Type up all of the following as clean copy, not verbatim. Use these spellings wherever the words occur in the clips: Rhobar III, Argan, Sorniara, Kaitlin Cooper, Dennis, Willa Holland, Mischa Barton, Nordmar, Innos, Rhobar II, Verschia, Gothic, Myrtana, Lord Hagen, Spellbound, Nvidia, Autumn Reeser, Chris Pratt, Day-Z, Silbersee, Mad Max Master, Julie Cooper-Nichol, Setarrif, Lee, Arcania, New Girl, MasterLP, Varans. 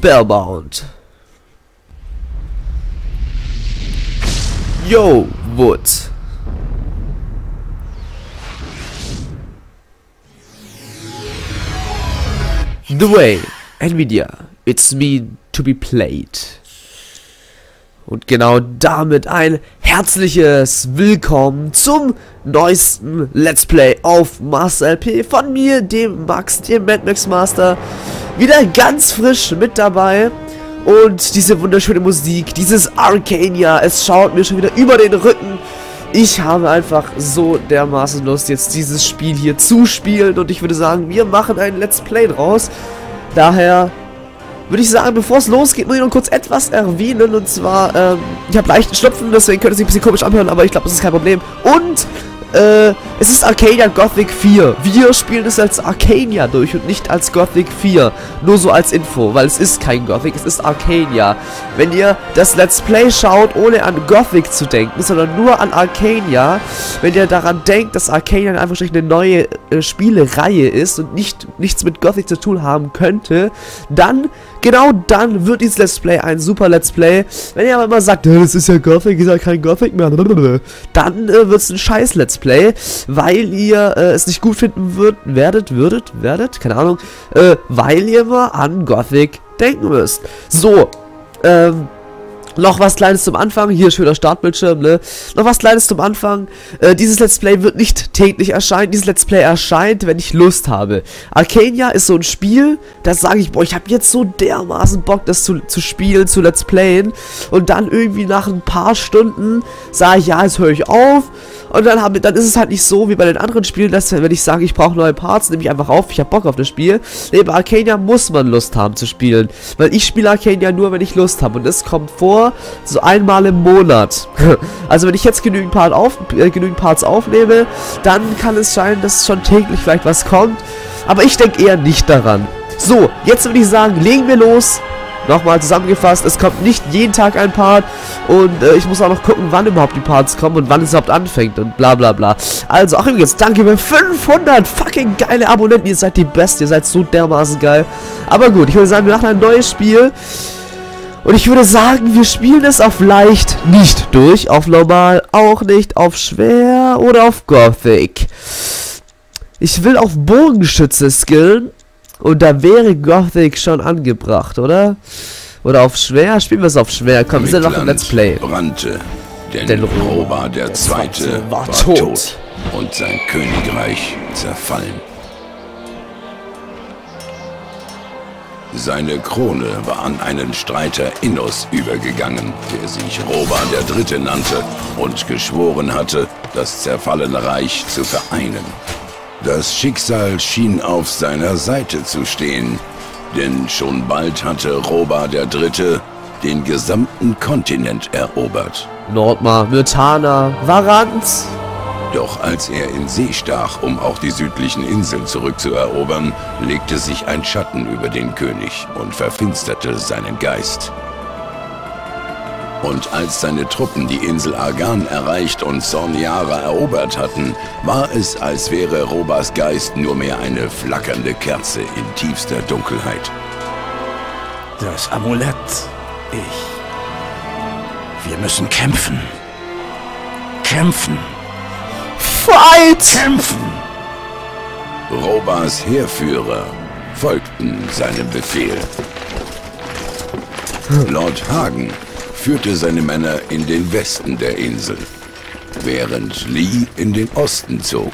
Spellbound. Yo, Woods. The way, Nvidia, it's me to be played. Und genau damit ein herzliches Willkommen zum neuesten Let's Play auf MasterLP von mir, dem Max, dem Mad Max Master. Wieder ganz frisch mit dabei. Und diese wunderschöne Musik, dieses Arcania, es schaut mir schon wieder über den Rücken. Ich habe einfach so dermaßen Lust, jetzt dieses Spiel hier zu spielen. Und ich würde sagen, wir machen ein Let's Play draus. Daher würde ich sagen, bevor es losgeht, muss ich noch kurz etwas erwähnen. Und zwar, ich habe leichten Schnupfen, deswegen könnte es sich ein bisschen komisch anhören, aber ich glaube, das ist kein Problem. Und es ist Arcania Gothic 4. Wir spielen es als Arcania durch und nicht als Gothic 4. Nur so als Info, weil es ist kein Gothic, es ist Arcania. Wenn ihr das Let's Play schaut, ohne an Gothic zu denken, sondern nur an Arcania, wenn ihr daran denkt, dass Arcania einfach eine neue Spielereihe ist und nichts mit Gothic zu tun haben könnte, dann, genau dann wird dieses Let's Play ein super Let's Play. Wenn ihr aber immer sagt, das ist ja Gothic, ist ja kein Gothic mehr, dann wird es ein scheiß Let's Play. Weil ihr es nicht gut finden werdet, keine Ahnung, weil ihr immer an Gothic denken müsst. So, noch was Kleines zum Anfang, hier schöner Startbildschirm, ne? Noch was Kleines zum Anfang, dieses Let's Play wird nicht täglich erscheinen, dieses Let's Play erscheint, wenn ich Lust habe. Arcania ist so ein Spiel, das sage ich, boah, ich habe jetzt so dermaßen Bock, das zu spielen, zu Let's Playen. Und dann irgendwie nach ein paar Stunden sage ich, ja, jetzt höre ich auf. Und dann ist es halt nicht so wie bei den anderen Spielen, dass wenn ich sage, ich brauche neue Parts, nehme ich einfach auf, ich habe Bock auf das Spiel. Nee, bei Arcania muss man Lust haben zu spielen, weil ich spiele Arcania nur, wenn ich Lust habe. Und das kommt vor so einmal im Monat. Also wenn ich jetzt genügend Parts aufnehme, dann kann es scheinen, dass schon täglich vielleicht was kommt. Aber ich denke eher nicht daran. So, jetzt würde ich sagen, legen wir los. Nochmal zusammengefasst, es kommt nicht jeden Tag ein Part. Und ich muss auch noch gucken, wann überhaupt die Parts kommen und wann es überhaupt anfängt und bla bla bla. Also, auch übrigens, danke für 500 fucking geile Abonnenten. Ihr seid die Besten, ihr seid so dermaßen geil. Aber gut, ich würde sagen, wir machen ein neues Spiel. Und ich würde sagen, wir spielen es auf leicht nicht durch, auf normal auch nicht, auf schwer oder auf Gothic. Ich will auf Bogenschütze skillen und da wäre Gothic schon angebracht, oder? Oder auf schwer? Spielen wir es auf schwer. Komm, wir sind noch im Let's Play. Brannte, denn Rhobar der Zweite war tot und sein Königreich zerfallen. Seine Krone war an einen Streiter Innos übergegangen, der sich Rhobar III. Nannte und geschworen hatte, das zerfallene Reich zu vereinen. Das Schicksal schien auf seiner Seite zu stehen, denn schon bald hatte Rhobar III. Den gesamten Kontinent erobert. Nordmar, Myrtana, Varans. Doch als er in See stach, um auch die südlichen Inseln zurückzuerobern, legte sich ein Schatten über den König und verfinsterte seinen Geist. Und als seine Truppen die Insel Argan erreicht und Sorniara erobert hatten, war es, als wäre Rhobars Geist nur mehr eine flackernde Kerze in tiefster Dunkelheit. Das Amulett, wir müssen kämpfen. Kämpfen. Kämpfen! Rhobars Heerführer folgten seinem Befehl. Lord Hagen führte seine Männer in den Westen der Insel, während Lee in den Osten zog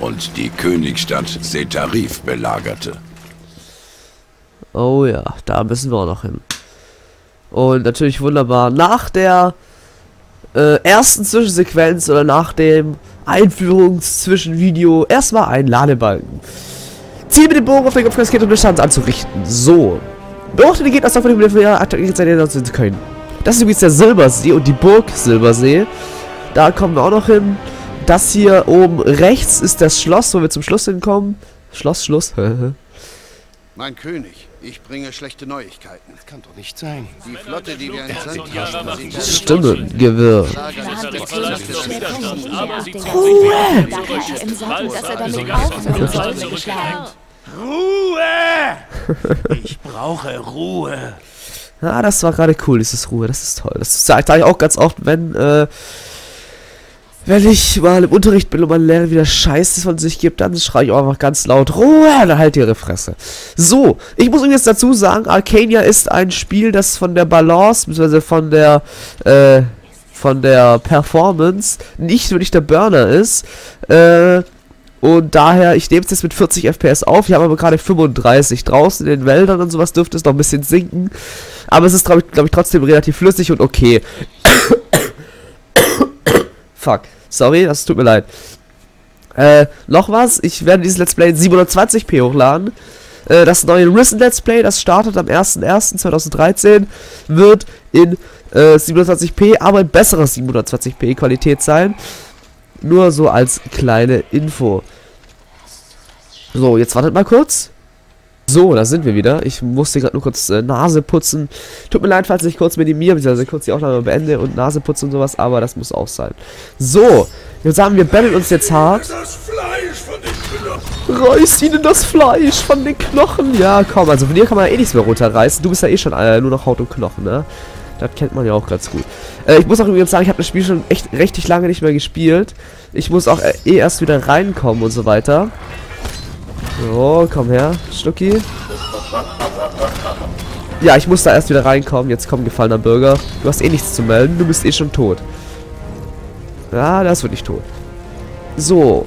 und die Königsstadt Setarrif belagerte. Oh ja, da müssen wir auch noch hin. Und natürlich wunderbar, nach der ersten Zwischensequenz oder nach dem Einführungszwischenvideo erstmal ein Ladebalken. Ziel mit dem Bogen auf den Kopf des Gegners, um den Schaden anzurichten. So. Beobachte den Gegner aus der Ferne, um den aktuellen Gegner zu können. Das ist übrigens der Silbersee und die Burg Silbersee. Da kommen wir auch noch hin. Das hier oben rechts ist das Schloss, wo wir zum Schluss hinkommen. Schloss. Mein König, ich bringe schlechte Neuigkeiten. Das kann doch nicht sein. Die Flotte, die wir in Sand Stimmengewirr. Ruhe! Ruhe! Ich brauche Ruhe. Ja, das war gerade cool, dieses Ruhe. Das ist toll. Das sage ich auch ganz oft, wenn, wenn ich mal im Unterricht bin und meine Lehrer wieder Scheiße von sich gibt, dann schreie ich auch einfach ganz laut Ruhe und dann halt ihre Fresse. So, ich muss übrigens dazu sagen, Arcania ist ein Spiel, das von der Balance, bzw. von der Performance nicht wirklich der Burner ist. Und daher, ich nehme es jetzt mit 40 FPS auf. Ich habe aber gerade 35. Draußen in den Wäldern und sowas dürfte es noch ein bisschen sinken. Aber es ist, glaube ich, trotzdem relativ flüssig und okay. Fuck. Sorry, das tut mir leid. Noch was. Ich werde dieses Let's Play in 720p hochladen. Das neue Risen Let's Play, das startet am 01.01.2013, wird in 720p, aber in besserer 720p Qualität sein. Nur so als kleine Info. So, jetzt wartet mal kurz. So, da sind wir wieder. Ich musste gerade nur kurz Nase putzen. Tut mir leid, falls ich kurz minimiere, beziehungsweise kurz die Aufnahme beende und Nase putzen und sowas, aber das muss auch sein. So, jetzt haben wir battlen uns jetzt hart. Reiß ihnen das Fleisch von den Knochen. Ja, komm, also von dir kann man ja eh nichts mehr runterreißen. Du bist ja eh schon nur noch Haut und Knochen, ne? Das kennt man ja auch ganz gut. Ich muss auch übrigens sagen, ich habe das Spiel schon echt richtig lange nicht mehr gespielt. Ich muss auch eh erst wieder reinkommen und so weiter. So, komm her, Schlucki. Ja, ich muss da erst wieder reinkommen. Jetzt komm, gefallener Bürger. Du hast eh nichts zu melden. Du bist eh schon tot. Ja, der ist wirklich tot. So.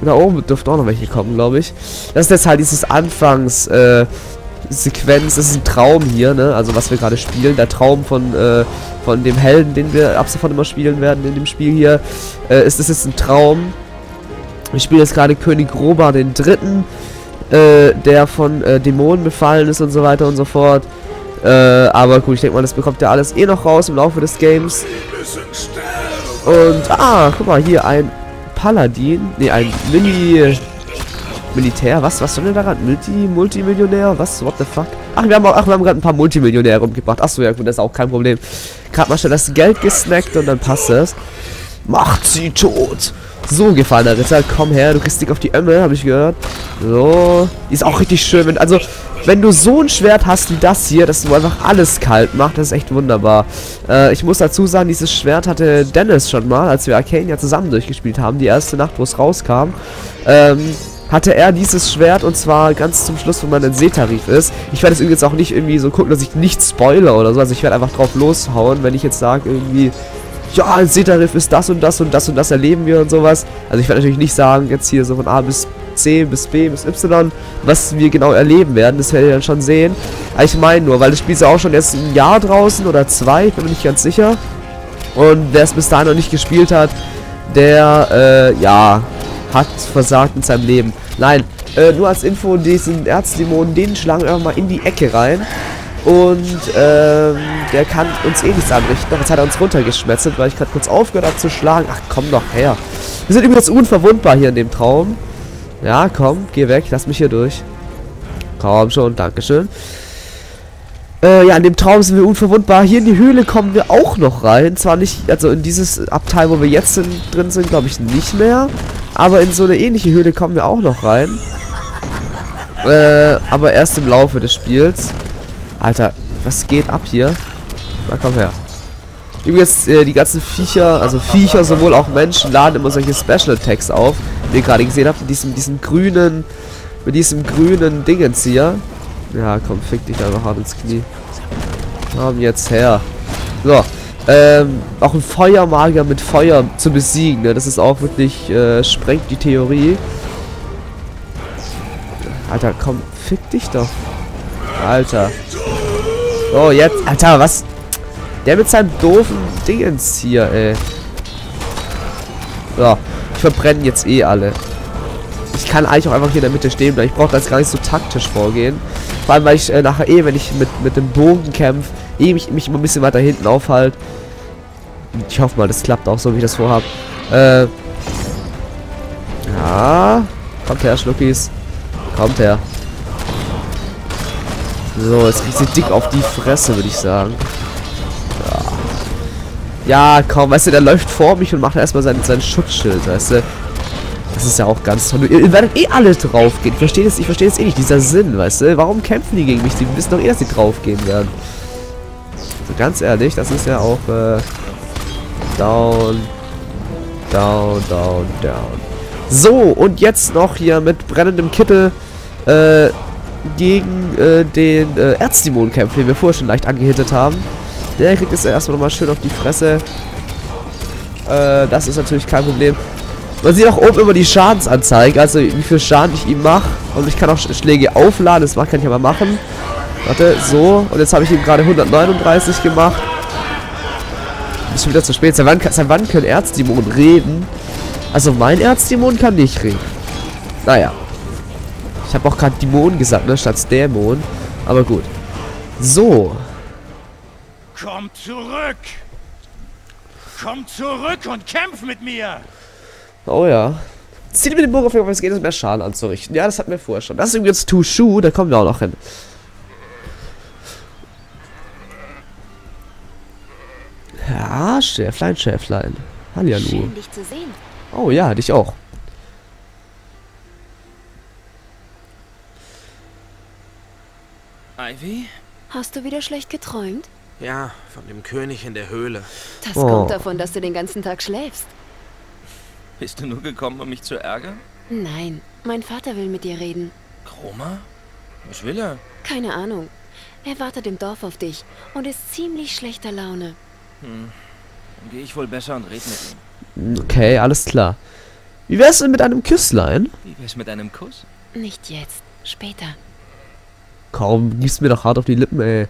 Da oben dürften auch noch welche kommen, glaube ich. Das ist jetzt halt dieses Anfangs... Sequenz, das ist ein Traum hier, ne? Also was wir gerade spielen, der Traum von dem Helden, den wir ab sofort immer spielen werden in dem Spiel hier, ist das jetzt ein Traum. Ich spiele jetzt gerade König Rhobar III, der von Dämonen befallen ist und so weiter und so fort. Aber gut, ich denke mal, das bekommt ja alles eh noch raus im Laufe des Games. Und, ah, guck mal, hier ein Paladin, ne, ein Mini... Militär, was soll denn da gerade? Multimillionär? Was? What the fuck? Ach, wir haben gerade ein paar Multimillionäre rumgebracht. Achso, ja gut, das ist auch kein Problem. Gerade mal schnell das Geld gesnackt und dann passt es. Macht sie tot! So, gefallener Ritter, komm her, du kriegst dich auf die Ömmel, habe ich gehört. So, ist auch richtig schön. Wenn du so ein Schwert hast wie das hier, dass du einfach alles kalt macht, das ist echt wunderbar. Ich muss dazu sagen, dieses Schwert hatte Dennis schon mal, als wir Arcania zusammen durchgespielt haben, die erste Nacht, wo es rauskam. Hatte er dieses Schwert und zwar ganz zum Schluss, wo man in Setarrif ist. Ich werde es übrigens auch nicht irgendwie so gucken, dass ich nicht spoilere oder so. Also ich werde einfach drauf loshauen, wenn ich jetzt sage irgendwie, ja, in Setarrif ist das und das und das und das erleben wir und sowas. Also ich werde natürlich nicht sagen, jetzt hier so von A bis C bis B bis Y, was wir genau erleben werden. Das werdet ihr dann schon sehen. Aber ich meine nur, weil das Spiel ist ja auch schon jetzt ein Jahr draußen oder zwei, ich bin mir nicht ganz sicher. Und wer es bis dahin noch nicht gespielt hat, der, ja... hat versagt in seinem Leben. Nein, nur als Info, diesen Erzdämonen, den schlagen wir einfach mal in die Ecke rein. Und der kann uns eh nichts anrichten. Doch jetzt hat er uns runtergeschmetzelt, weil ich gerade kurz aufgehört habe zu schlagen. Ach, komm doch her. Wir sind übrigens unverwundbar hier in dem Traum. Ja, komm, geh weg, lass mich hier durch. Komm schon, dankeschön. Ja, in dem Traum sind wir unverwundbar. Hier in die Höhle kommen wir auch noch rein. Zwar nicht, also in dieses Abteil, wo wir jetzt drin sind, glaube ich, nicht mehr. Aber in so eine ähnliche Höhle kommen wir auch noch rein. Aber erst im Laufe des Spiels. Alter, was geht ab hier? Na, komm her. Übrigens, die ganzen Viecher, also Viecher, sowohl auch Menschen, laden immer solche Special Attacks auf. Wie ihr gerade gesehen habt, mit diesem grünen Dingens hier. Ja, komm, fick dich einfach hart ins Knie. Komm jetzt her. So, auch ein Feuermagier mit Feuer zu besiegen, ne? Das ist auch wirklich, sprengt die Theorie. Alter, komm, fick dich doch. Alter. Oh, jetzt, Alter, was? Der mit seinem doofen Dingens hier, ey. So, ich verbrenne jetzt eh alle. Ich kann eigentlich auch einfach hier in der Mitte stehen bleiben. Ich brauche das gar nicht so taktisch vorgehen. Vor allem, weil ich nachher eh, wenn ich mit dem Bogen kämpfe, eh mich immer ein bisschen weiter hinten aufhalte. Ich hoffe mal, das klappt auch so, wie ich das vorhabe. Ja. Kommt her, Schluckis. Kommt her. So, jetzt kriegt sie dick auf die Fresse, würde ich sagen. Ja. Ja, komm, weißt du, der läuft vor mich und macht erstmal sein Schutzschild, weißt du. Das ist ja auch ganz toll. Ihr werdet eh alle draufgehen. Ich verstehe das eh nicht. Dieser Sinn, weißt du? Warum kämpfen die gegen mich? Die wissen doch eh, dass die draufgehen werden. Also ganz ehrlich, das ist ja auch down, down, down, down. So, und jetzt noch hier mit brennendem Kittel gegen den Erzdämon kämpfen, den wir vorher schon leicht angehittet haben. Der kriegt es ja erstmal nochmal schön auf die Fresse. Das ist natürlich kein Problem. Man sieht auch oben immer die Schadensanzeige, also wie viel Schaden ich ihm mache. Und ich kann auch Schläge aufladen, das kann ich aber machen. Warte, so. Und jetzt habe ich ihm gerade 139 gemacht. Ist schon wieder zu spät. Seit wann können Erzdämonen reden? Also mein Erzdämon kann nicht reden. Naja. Ich habe auch gerade Dämon gesagt, ne? Statt Dämon. Aber gut. So. Komm zurück! Komm zurück und kämpf mit mir! Oh ja. Zieh mit dem Bogen auf, weil es geht, um mehr Schaden anzurichten. Ja, das hatten wir vorher schon. Das ist übrigens Two Shoe, da kommen wir auch noch hin. Ja, Schäflein, Schäflein. Hallihallo. Schön, dich zu sehen. Oh ja, dich auch. Ivy? Hast du wieder schlecht geträumt? Ja, von dem König in der Höhle. Das kommt davon, dass du den ganzen Tag schläfst. Bist du nur gekommen, um mich zu ärgern? Nein, mein Vater will mit dir reden. Chroma? Was will er? Keine Ahnung. Er wartet im Dorf auf dich und ist ziemlich schlechter Laune. Hm, dann gehe ich wohl besser und rede mit ihm. Okay, alles klar. Wie wär's denn mit einem Küsslein? Wie wär's mit einem Kuss? Nicht jetzt, später. Kaum, gibst mir doch hart auf die Lippen, ey.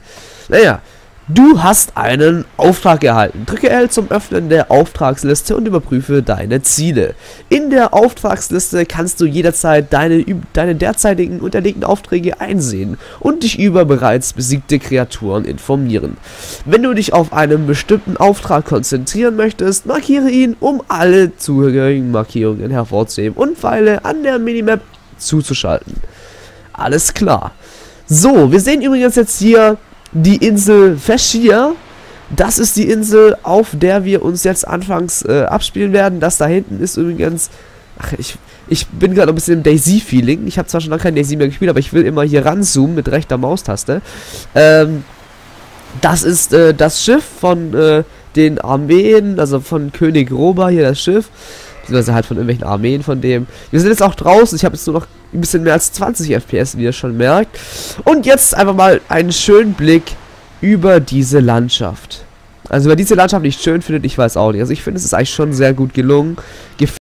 Naja, du hast einen Auftrag erhalten. Drücke L zum Öffnen der Auftragsliste und überprüfe deine Ziele. In der Auftragsliste kannst du jederzeit deine derzeitigen unterlegten Aufträge einsehen und dich über bereits besiegte Kreaturen informieren. Wenn du dich auf einen bestimmten Auftrag konzentrieren möchtest, markiere ihn, um alle zugehörigen Markierungen hervorzuheben und Pfeile an der Minimap zuzuschalten. Alles klar. So, wir sehen übrigens jetzt hier die Insel Verschia. Das ist die Insel, auf der wir uns jetzt anfangs abspielen werden. Das da hinten ist übrigens... Ach, ich bin gerade ein bisschen im Day-Z-Feeling. Ich habe zwar schon lange kein Day-Z mehr gespielt, aber ich will immer hier ranzoomen mit rechter Maustaste. Das ist das Schiff von den Armeen, also von König Rhobar, hier das Schiff. Beziehungsweise halt von irgendwelchen Armeen von dem. Wir sind jetzt auch draußen. Ich habe jetzt nur noch ein bisschen mehr als 20 FPS, wie ihr schon merkt. Und jetzt einfach mal einen schönen Blick über diese Landschaft. Also, wer diese Landschaft nicht schön findet, ich weiß auch nicht. Also, ich finde, es ist eigentlich schon sehr gut gelungen.